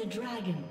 the dragon.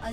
A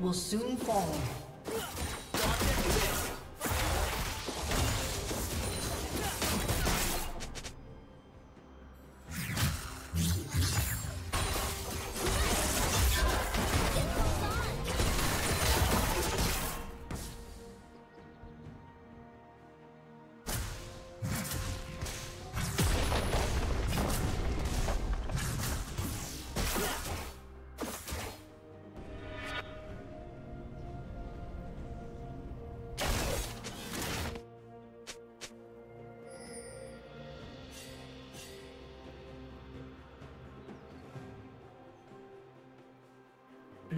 Will soon fall.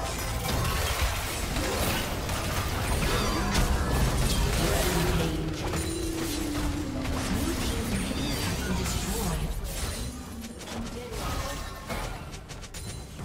Blue team's turret has